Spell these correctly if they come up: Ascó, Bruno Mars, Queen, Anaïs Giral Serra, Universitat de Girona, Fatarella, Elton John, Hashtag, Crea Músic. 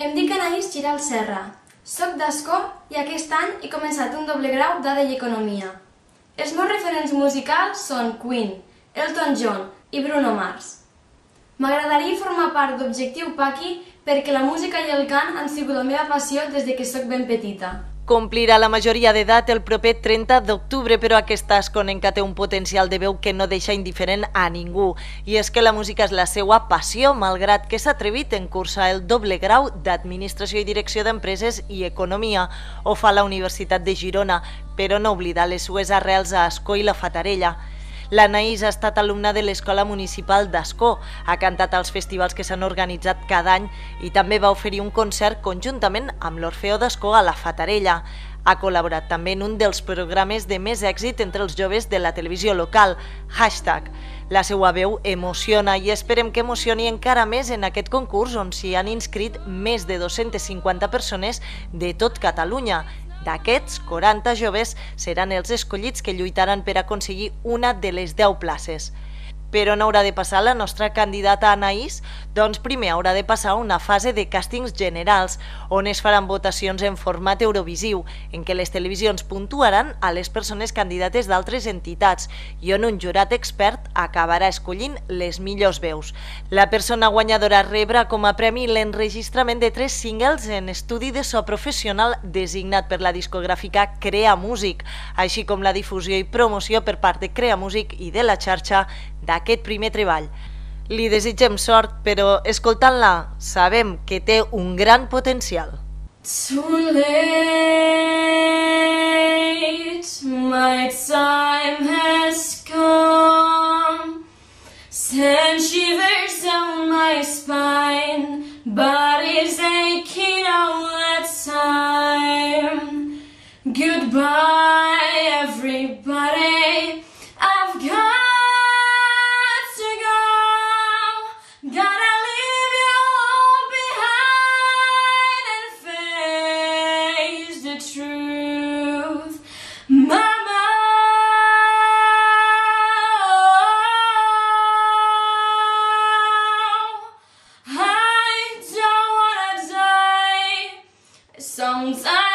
Em dic Anaïs Giral Serra, soc d'Ascó i aquest any he començat un doble grau d'ADE i Economia. Els meus referents musicals són Queen, Elton John i Bruno Mars. M'agradaria formar part d'Objectiu Paqui perquè la música i el cant han sigut la meva passió des de que sóc ben petita. Complirà la majoria d'edat el proper 30 d'octubre, però aquesta asconenca té un potencial de veu que no deixa indiferent a ningú. I és que la música és la seva passió, malgrat que s'ha atrevit a cursar el doble grau d'Administració i Direcció d'Empreses i Economia, o fa la Universitat de Girona, però no oblidar les seues arrels a Ascó i la Fatarella. L'Anaïs ha estat alumna de l'Escola Municipal d'Ascó, ha cantat als festivals que s'han organitzat cada any i també va oferir un concert conjuntament amb l'Orfeó d'Ascó a la Fatarella. Ha col·laborat també en un dels programes de més èxit entre els joves de la televisió local, Hashtag. La seva veu emociona i esperem que emocioni encara més en aquest concurs on s'hi han inscrit més de 250 persones de tot Catalunya. D'aquests, 40 joves seran els escollits que lluitaran per aconseguir una de les 10 places. Però no haurà de passar la nostra candidata Anaïs? Doncs primer haurà de passar una fase de càstings generals, on es faran votacions en format eurovisiu, en què les televisions puntuaran a les persones candidates d'altres entitats i on un jurat expert acabarà escollint les millors veus. La persona guanyadora rebrà com a premi l'enregistrament de 3 singles en estudi de so professional designat per la discogràfica Crea Músic, així com la difusió i promoció per part de Crea Músic i de la xarxa d'aquest primer treball. Li desitgem sort, però escoltant-la sabem que té un gran potencial. Too late, my time has come. Send shivers down my spine, body's aching all the time. Goodbye everybody, I've got songs.